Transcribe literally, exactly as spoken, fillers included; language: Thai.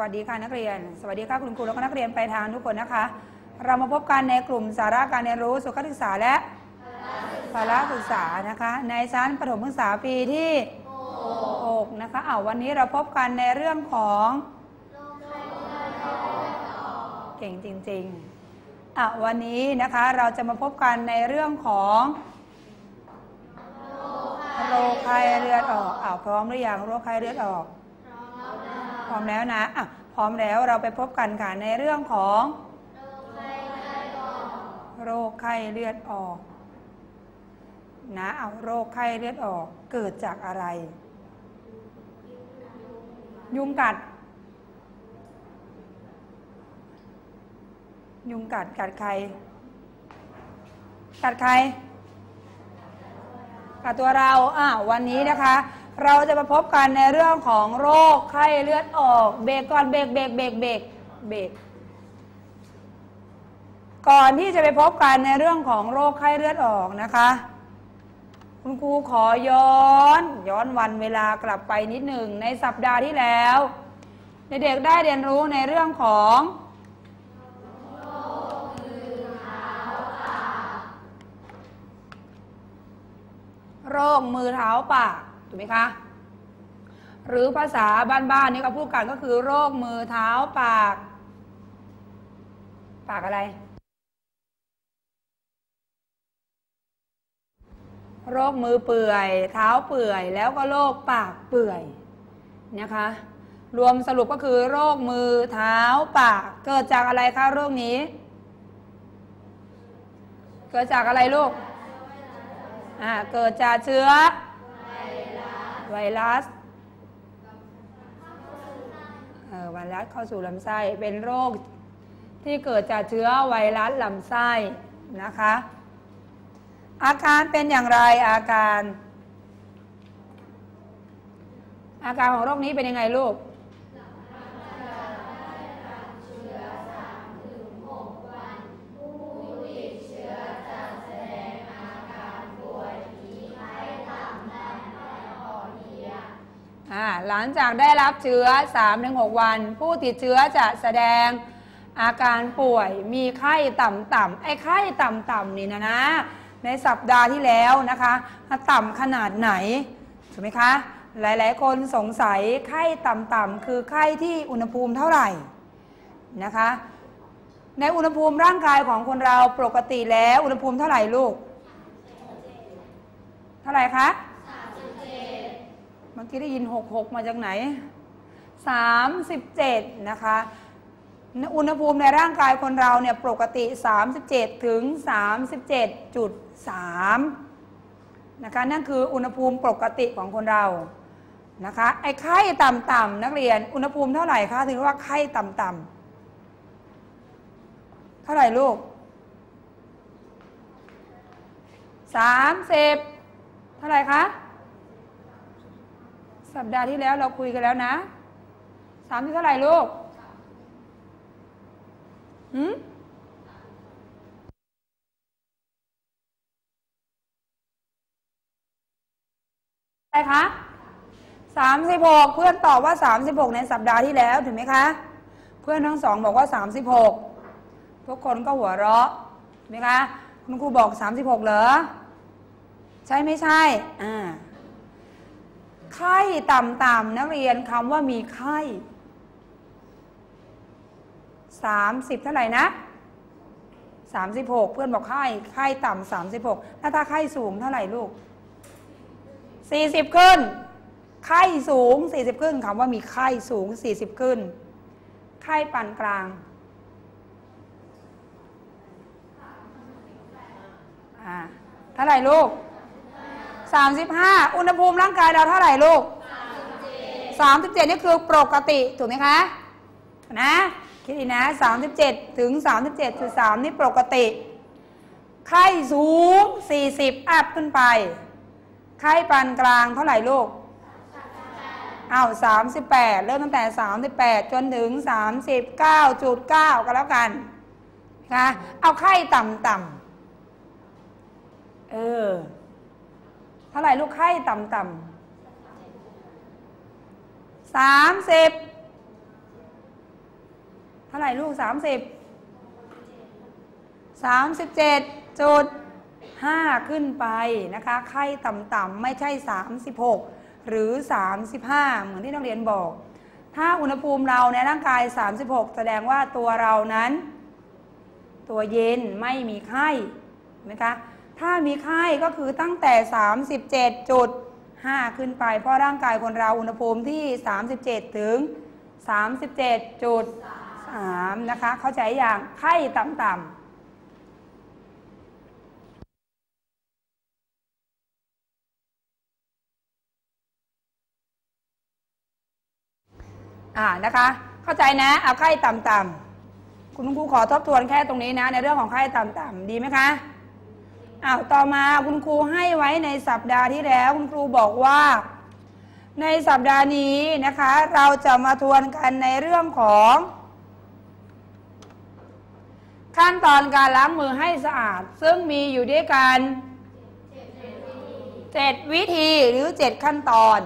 วัสดีค่ะนักเรียนสวัสดีค่ะคุณครูและนักเรียนไปทางทุกคนนะคะเรามาพบกันในกลุ่มสาระการเรียนรู้สุขศึกษาและสาระศึกษานะคะในชั้นประถมศึกษาปีที่หกนะคะเอาวันนี้เราพบกันในเรื่องของเก่งจริงๆอ่ะวันนี้นะคะเราจะมาพบกันในเรื่องของโรคไข้เลือดออกอ้าวพร้อมหรือยังโรคไข้เลือดออกพร้อมแล้วนะอ่ะพร้อมแล้วเราไปพบกันค่ะในเรื่องของโรคไข้เลือดออกนะเอาโรคไข้เลือดออกเกิดจากอะไรยุงกัดยุงกัดกัดใครกัดใครกัดตัวเราอ่ะวันนี้นะคะเราจะมาพบกันในเรื่องของโรคไข้เลือดออกเบรกก่อนเบรกเบรกเบรกเบรกเบรกก่อนที่จะไปพบกันในเรื่องของโรคไข้เลือดออกนะคะคุณครูขอย้อนย้อนวันเวลากลับไปนิดหนึ่งในสัปดาห์ที่แล้วเด็กๆได้เรียนรู้ในเรื่องของโรคมือเท้าปากถูกไหมคะหรือภาษาบ้านๆนี่ก็พูดกันก็คือโรคมือเท้าปากปากอะไรโรคมือเปื่อยเท้าเปื่อยแล้วก็โรคปากเปื่อยนะคะรวมสรุปก็คือโรคมือเท้าปากเกิดจากอะไรคะโรคนี้เกิดจากอะไรลูกอ่าเกิดจากเชื้อไวรัสเออไวรัสเข้าสู่ลำไส้เป็นโรคที่เกิดจากเชื้อไวรัสลำไส้นะคะอาการเป็นอย่างไรอาการอาการของโรคนี้เป็นยังไงลูกหลังจากได้รับเชื้อ สามถึงหก วันผู้ติดเชื้อจะแสดงอาการป่วยมีไข้ต่ำๆไอ้ไข้ต่ำๆนี่นะนะในสัปดาห์ที่แล้วนะคะต่ำขนาดไหนถูกไหมคะหลายๆคนสงสัยไข้ต่ำๆคือไข้ที่อุณหภูมิเท่าไหร่นะคะในอุณหภูมิร่างกายของคนเราปกติแล้วอุณหภูมิเท่าไหร่ลูกเท่าไหร่คะเมื่อกี้ได้ยินหกสิบหกมาจากไหนสามสิบเจ็ดนะคะอุณหภูมิในร่างกายคนเราเนี่ยปกติสามสิบเจ็ดถึง สามสิบเจ็ดจุดสาม นะคะนั่นคืออุณหภูมิปกติของคนเรานะคะไอ้ไข้ต่ำๆนักเรียนอุณหภูมิเท่าไหร่คะถึงว่าไข้ต่ำๆเท่าไหร่ลูกสามสิบเท่าไหร่คะสัปดาห์ที่แล้วเราคุยกันแล้วนะสามสิบเท่าไหร่ลูกหืมอะไรคะสามสิบหกเพื่อนตอบว่าสามสิบหกในสัปดาห์ที่แล้วถูกไหมคะเพื่อนทั้งสองบอกว่าสามสิบหกทุกคนก็หัวเราะถูกไหมคะคุณครูบอกสามสิบหกเหรอใช่ไม่ใช่อ่าไข้ต่ำๆนักเรียนคำว่ามีไข้สามสิบเท่าไหร่นะสามสิบหกเพื่อนบอกไข้ไข้ต่ำสามสิบหกแล้วถ้าไข้สูงเท่าไหร่ลูกสี่สิบขึ้นไข้สูงสี่สิบขึ้นคำว่ามีไข้สูงสี่สิบขึ้นไข้ปานกลางอ่าเท่าไหร่ลูกสามสิบห้าอุณหภูมิร่างกายเราเท่าไหร่ลูกสามสิบเจ็ดนี่คือปกติถูกไหมคะนะคิดดีนะสามสิบเจ็ดถึง สามสิบเจ็ดจุดสาม นี่ปกติไข้สูงสี่สิบอัพขึ้นไปไข้ปานกลางเท่าไหร่ลูกอ้าวสามสิบแปดเริ่มตั้งแต่สามสิบแปดจนถึง สามสิบเก้าจุดเก้า ก็แล้วกันนะเอาไข้ต่ำๆเออเท่าไหร่ลูกไข้ต่ำๆสามสิบ เท่าไหร่ลูกสามสิบสามสิบเจ็ดจุดห้าขึ้นไปนะคะไข้ต่ำๆไม่ใช่สามสิบหกหรือสามสิบห้าเหมือนที่นักเรียนบอกถ้าอุณหภูมิเราในร่างกายสามสิบหกแสดงว่าตัวเรานั้นตัวเย็นไม่มีไข้นะคะถ้ามีไข้ก็คือตั้งแต่ สามสิบเจ็ดจุดห้า ขึ้นไปเพราะร่างกายคนเราอุณหภูมิที่สามสิบเจ็ดถึง สามสิบเจ็ดจุดสาม นะคะเข้าใจอย่างไข้ต่ำๆอ่านะคะเข้าใจนะเอาไข้ต่ำๆคุณครูขอทบทวนแค่ตรงนี้นะในเรื่องของไข้ต่ำๆดีไหมคะอ้าวต่อมาคุณครูให้ไว้ในสัปดาห์ที่แล้วคุณครูบอกว่าในสัปดาห์นี้นะคะเราจะมาทวนกันในเรื่องของขั้นตอนการล้างมือให้สะอาดซึ่งมีอยู่ด้วยกันเจ็ดวิธีหรือเจ็ดขั้นตอน